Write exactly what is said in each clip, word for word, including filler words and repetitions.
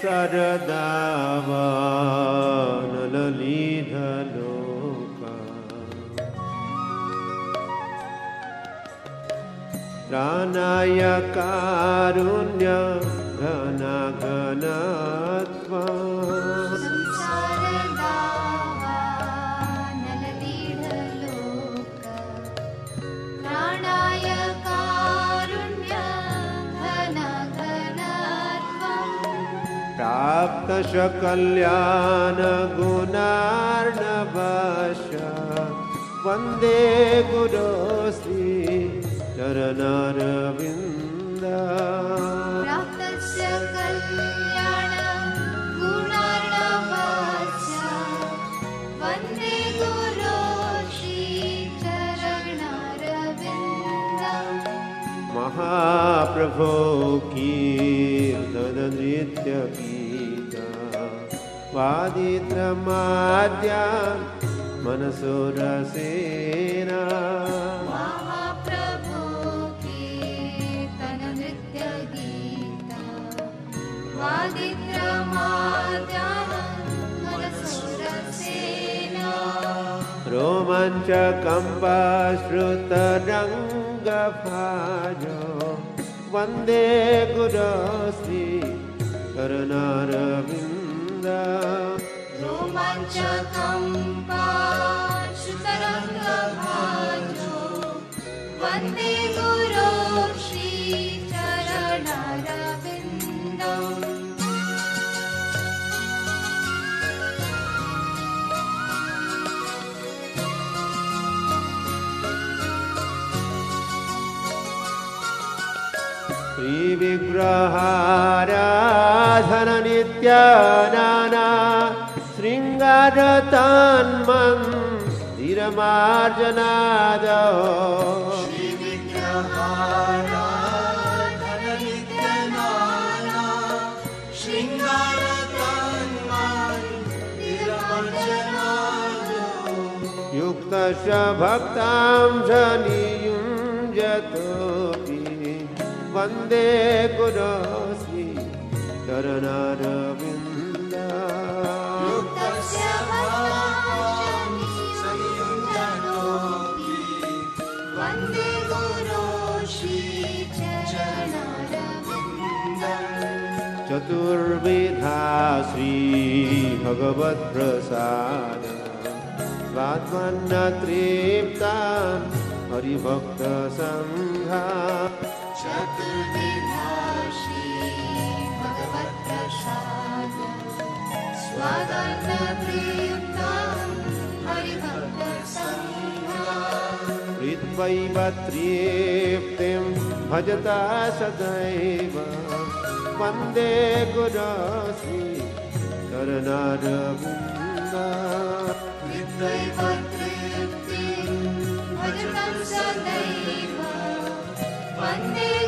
sarada vana lalidha loka pranaya karunya ghana ghanatva sarada vana lalidha loka pranaya Prapta shakalyana gunarnabhasha Vande Guru Sri Charanaravindha Prapta shakalyana gunarnabhasha Vande Guru Sri Charanaravindha Mahaprabhu Kirtana Nritya Gita Vaditra Madhya Manasura Sena Mahaprabhu Kirtana Nritya Gita Vaditra Madhya Manasura Sena Romancha Kampa Shruta Ranga Bhajo Vande Guru Sri Charanaravindha Romanchakam pa Shrutaranga bhajo Vande Guru Sri Charanaravindam Sri Vigraharadhana Nityanana Sringaratanman Dhiramarjanado Sri Vigraharadhana Nityanana Sringaratanman Dhiramarjanado Yuktasya Bhaktam Janiyum Jatopi Vande Guru Sri Charanaravindha Yuktasya Bhaktam Janiyum Jatopi Vande Guru Sri Charanaravindha Chaturvidha Sri Bhagavat Prasada Vatmanna Triptan Hari Bhakta Sangha Chaturvidhashi Bhagavat Prasada Swadharna Priyaptam Hari Bhakta Sangha Ritvaiva Triptim Bhajata Sadaiva Vande Guru Sri Charanaravindha Ritvaiva Triptim Bhajata Sadaiva Vande Guru Sri Charanaravindam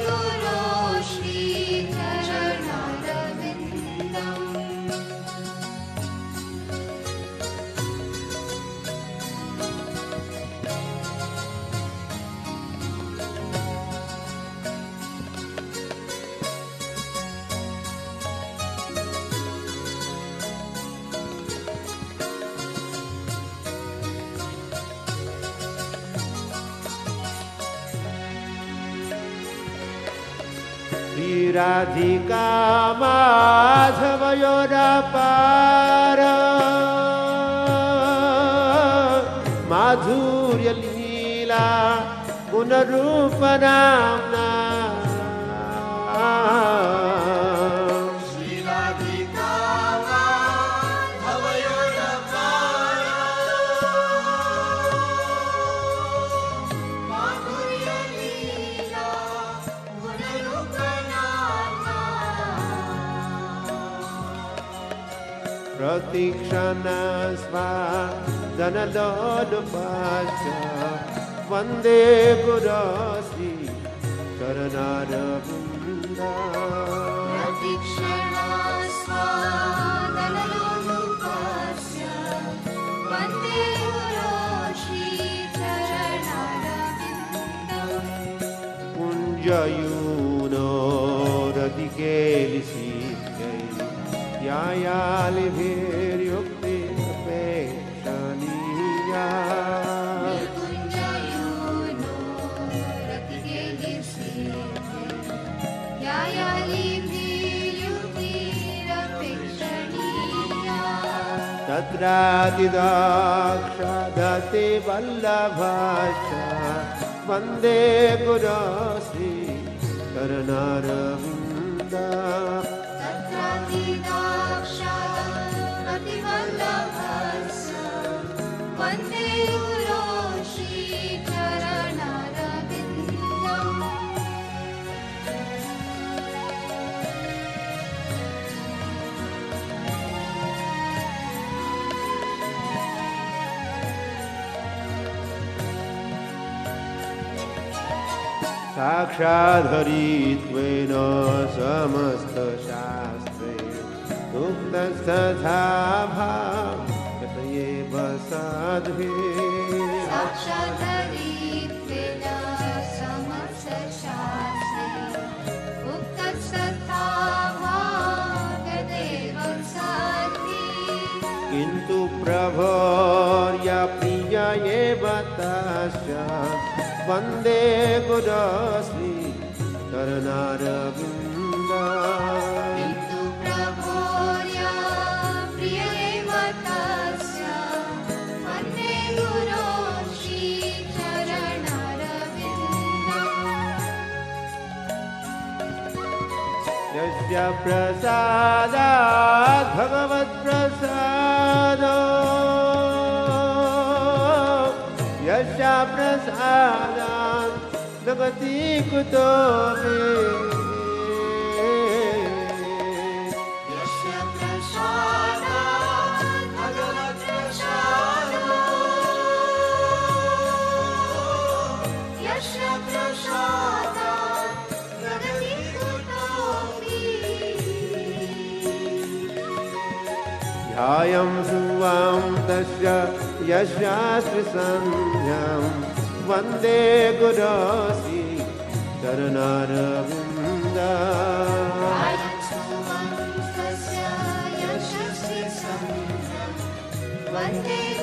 Radhika Madhava Yodapara Madhurya Leela Gunarupa Namna Shri Radhika Madhava Yodapara Madhurya Leela Gunarupa Pratikshana sva dhanadodupasya Vande Guru Sri Charanaravindha Pratikshana sva dhanadodupasya Vande Guru Sri Charanaravindha Punjayuno radhike visitya Tadratidakshadati vallabhasha Vande gurasi karanaravunda Tadratidakshadati vallabhasha Vande gurasi karanaravunda साक्षाधरित्वेना समस्त शास्त्रे दुग्धस्थाभाव कतये बसाधे साक्षाधरित्वेना समस्त शास्त्रे दुग्धस्थाभाव कतये बसाधे किन्तु प्रभो या प्रिया ये बतास्या Vande Gurasri Karanaravunda Hindu Prabhorya Priyavatasya Vande Gurasri Karanaravunda Yasya Prasada Bhagavat Prasada Yasya prasadam nagati kutome Yasya prasadam bhagavat prasadam Yasya prasadam nagati kutome Dhyayam suvam tasya Yashastra Sanyam Vande Gurasi Karanaravunda Dhyayam Suvam Tasya Yashastra Sanyam Vande